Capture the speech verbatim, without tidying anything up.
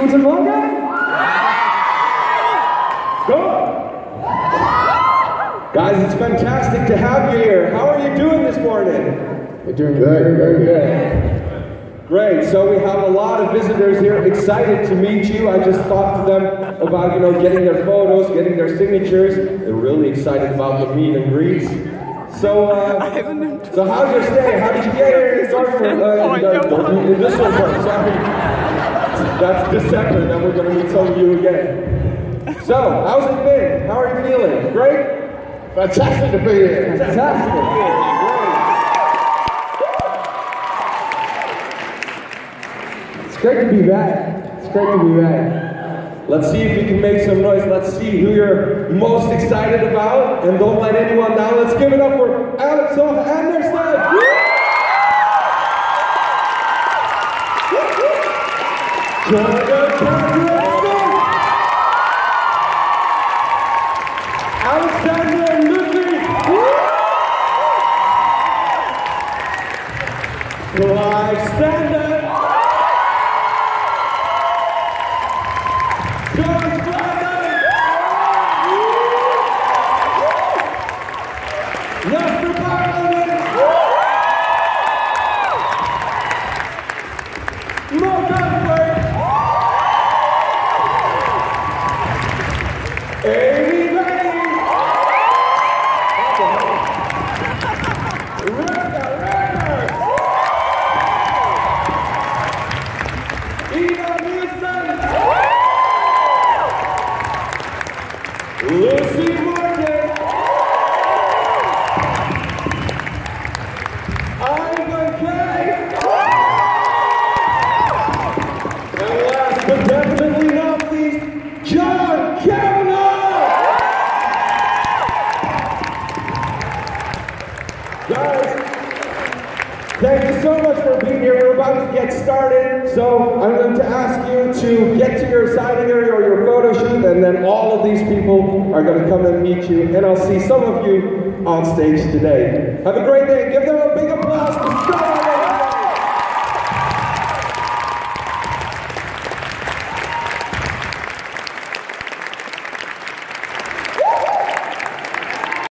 Guten Morgen! Go! Guys, it's fantastic to have you here. How are you doing this morning? We're doing good, very good. Great, so we have a lot of visitors here, excited to meet you. I just talked to them about, you know, getting their photos, getting their signatures. They're really excited about the meet and greets. So, uh, so how's your stay? How did you get here? Sorry for, uh, the, this one part, sorry. That's December, then we're going to meet some of you again. So, how's it been? How are you feeling? Great? Fantastic to be here. Fantastic to be here. Great. It's great to be back. It's great to be back. Let's see if you can make some noise. Let's see who you're most excited about. And don't let anyone down. Let's give it up for Alex Hoegh Andersen. Woo! Alexander Ludwig! Alexander! Amy Bailey! Thank you so much for being here. We're about to get started, so I'm going to ask you to get to your signing area or your photo shoot, and then all of these people are going to come and meet you, and I'll see some of you on stage today. Have a great day. Give them a big